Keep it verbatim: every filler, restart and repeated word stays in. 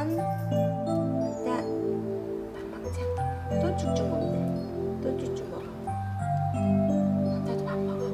반. 딱 밥 먹자. 또 쭉쭉 먹네. 또 쭉쭉 먹어. 남자도 밥 먹어.